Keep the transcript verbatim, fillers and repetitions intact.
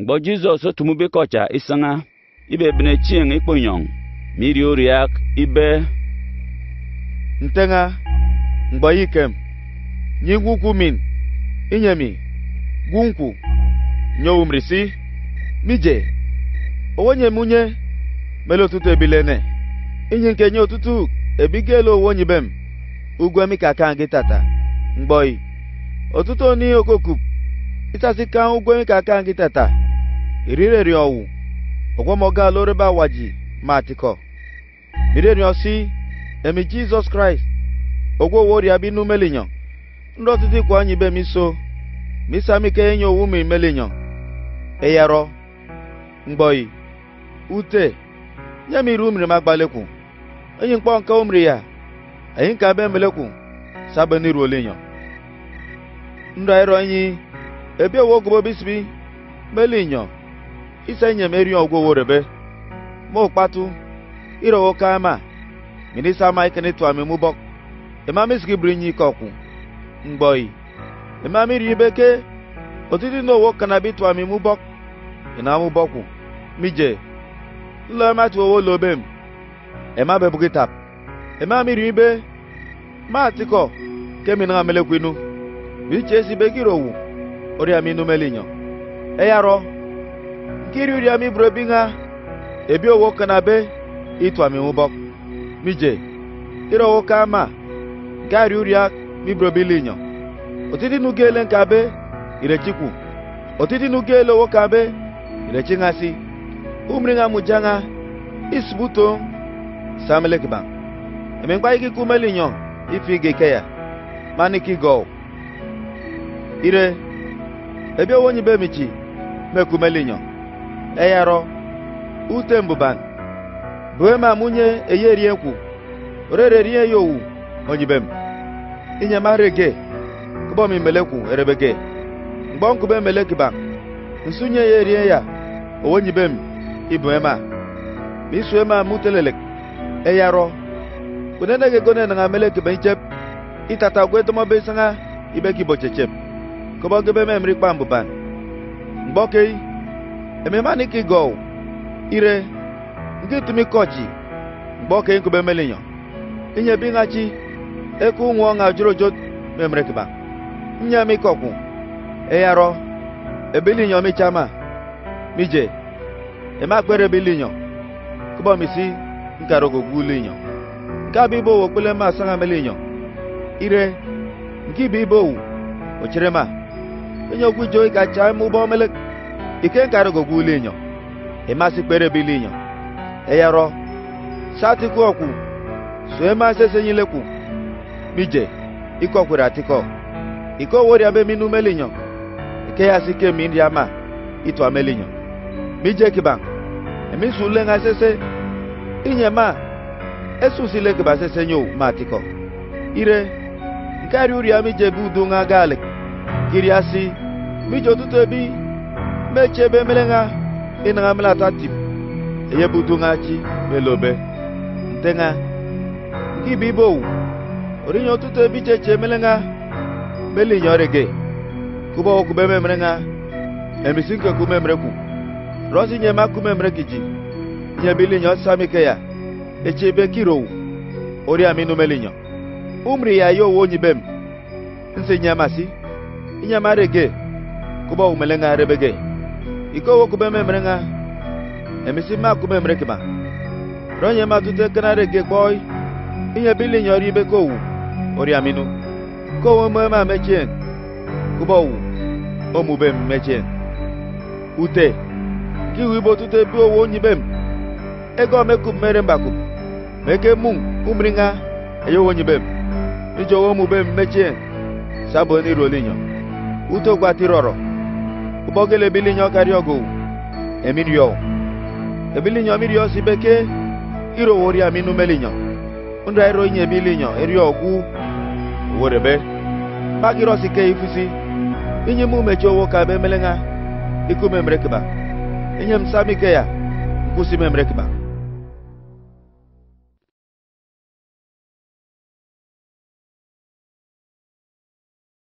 Mgbe Jizọs tumubi kocha isanga ibe bine chien ikponyong miri oriak ibe ntenga mgbe ikem nyinguku min inyemi gunku nyo umrisi mije owonye munye melo tutu ebilene inyinke nyo tutu ebigelo owonye bem ugwemi kakangi tata mgbe otuto ni okoku itasika ugwemi kakangi tata irire owu ogwomoga loreba waji matiko mirere osi emi Jesus Christ ogwo wori abinu melinyo ndo titi kwa anyi be miso misa mike enyo wu mi melinyo eyaro mgboi ute nyami rumri magbaleku enyi nkpo nka umri ya enyi nka be meleku sabani ruolinyo ndo ayro enyi ebe wogobo bisbi melinyo isa nye meri ogwo worebe mo patu irowo kama minisa mike ne tuame mubok emamis gibrinyi koku mgboi emami ribeke otiti no wo kana bi tuame mubok ina muboku mije lo matu owo lobem emabe bugitap emami ribe matiko kemina melekwinu bichesi begirowu ori aminu melinyo eyaro kiri riami brobinga ebi owo kana be itu ami mubok mije iro oka ma gari uria mi brobilinyo otiti nugele nkabe irechiku otiti nugele wokabe irechingasi umringa mujanga isbuto samlekba emengba ikikumelinyo ifigekeya maniki go ire ebi owonyi be michi mekumelinyo eyaro utembuban Boema munye eyeri enku orere rie yowu onyibem inyamarege kubo mi meleku erebege ngbonku be melekiba nsunye eyeri ya onyibem iboema misuema mutelelek eyaro kunenege konen nga melekiba ichep itata gweto besanga ibeki bochechep kubo gebe memri pambuban mbokei ememani ki go ire Ngiti mikoji mboke inkube melinyo inye bingachi eku nwo nga jirojot memrekiba nya mikoku eyaro ebilinyo michama mije emakwere bilinyo kuba misi nkarogo gulinyo kabibo okule masanga melinyo ire ngibibo ochirema enyo kujo ikacha mubo melek ike nkarogo gulinyo emasi kwere bilinyo eyaro satiko oku soema sesenyileku mije ikokwere atiko iko wori abe minu melinyo ikeyasike mindi ama itu amelinyo mije kiba emisule nga sese inyema esusile kiba sesenyo matiko ire nkari uri amije budu nga gale kiriasi mijo tutebi mechebe melenga inanga melatati Eye budungachi melobe ntenga kibibo orinyo tuto bicheche melenga melinyo rege kuba okubeme mrenga emisinke kumemreku rozi nyema kumemrekiji nyebilinyo samikeya echebe kirowu ori aminu melinyo umri ya yo wonyibem nsenyamasi inyama rege kuba umelenga rebege iko okubeme mrenga emisima kume mrekeba ronye matute kanare gekboy inye bilinyo ribe kowu ori aminu kowu mama mechen kubowu omube mechen ute kiwi botute bi owo nyibem ego meku merembaku meke mun umringa eyo wonyibem ijo omube mechen saboni rolinyo uto gwatiroro ubogele bilinyo kariogo eminyo ebilinyo mirio sibeke iro wori aminu melinyo ndo ero nye bilinyo erio ogu worebe bagiro sike ifusi inye mu mecho woka be melenga iku memrekeba inye msamike ya kusi memrekeba